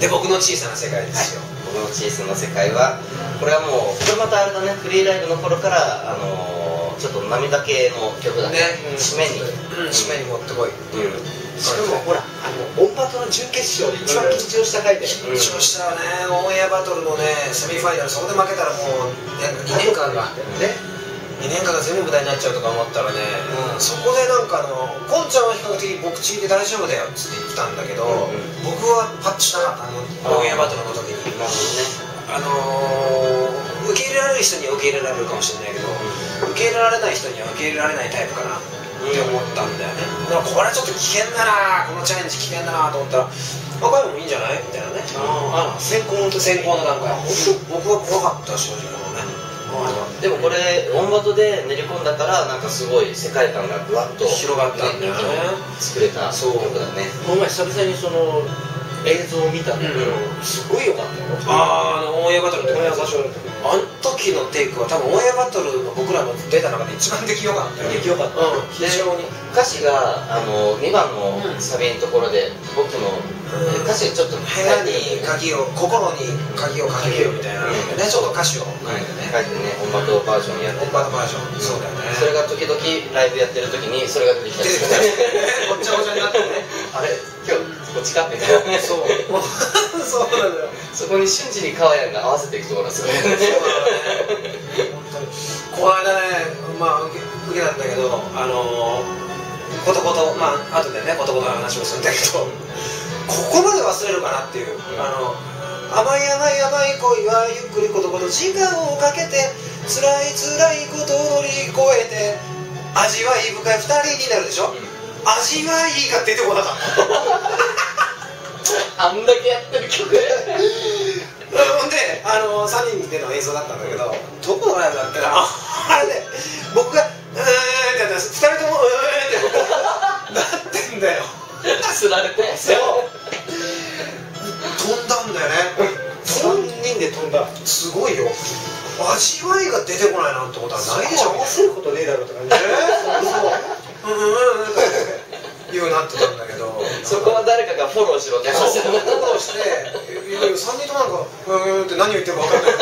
で、僕の小さな世界ですよ。僕の小さな世界は、これはもう、これまたあれだね、フリーライブの頃から、ちょっと涙系の曲だね、締めに持ってこいっていう。しかもほら、オンバトの準決勝で一番緊張した回で、緊張したね、オンエアバトルのね、セミファイナル、そこで負けたらもう、約2年間が全部無駄になっちゃうとか思ったらね、そこでなんかこんちゃんは比較的僕チーで大丈夫だよっつって言ったんだけど、僕はパッチしなかったの、オンエアバトルの時に。受け入れられる人には受け入れられるかもしれないけど、受け入れられない人には受け入れられないタイプかなって思ったんだよね。だからこれはちょっと危険だな、このチャレンジ危険だなと思ったら、若いもいいんじゃないみたいなね、先行の段階、僕は怖かった、正直このね。でもこれオンバトで練り込んだから、なんかすごい世界観がぐわっと広がったんだよね、作れた曲だね。この前久々にその映像を見たんだけど、すごい良かったよ。オンエアバトルってこのあの時のテイクは多分オンエアバトルの僕らの出た中で一番出来良かったよ。出来良かった、非常に。歌詞が2番のサビのところで、僕の歌詞ちょっと部屋に鍵を、心に鍵をかけようみたいなね、ちょっと歌詞を書いてね、オンバトバージョンやって、オンバトバージョン、そうだよね。それが時々ライブやってる時にそれが出てきたりしてね、ごっちゃごちゃになってね、あれ今日こっちかってね。そうそうなんだよ。そこに瞬時にカワヤンが合わせていくところがすごいね。この間ね、まあ受けたんだけど、ことこと、まあ後でねことことの話をするんだけど、ここまで忘れるかなっていう、甘い甘い甘い恋はゆっくりことこと時間をかけて、辛い辛いことを乗り越えて、味わい深い二人になるでしょ。味わいが出てこなかった。あんだけやってる曲。ほんで、3人での演奏だったんだけど、どこのライブだっけな。あれね、僕がってやったら、2人ともってなってんだよ。すられて。そう。飛んだんだよね。3人で飛んだ。すごいよ。味わいが出てこないなんてことはないでしょ。合わせることねえだろって感じ。言うなってたんだけど、そこは誰かがフォローしろって話。フォローして、3人ともなんか「うん」って何を言ってるか分かんない。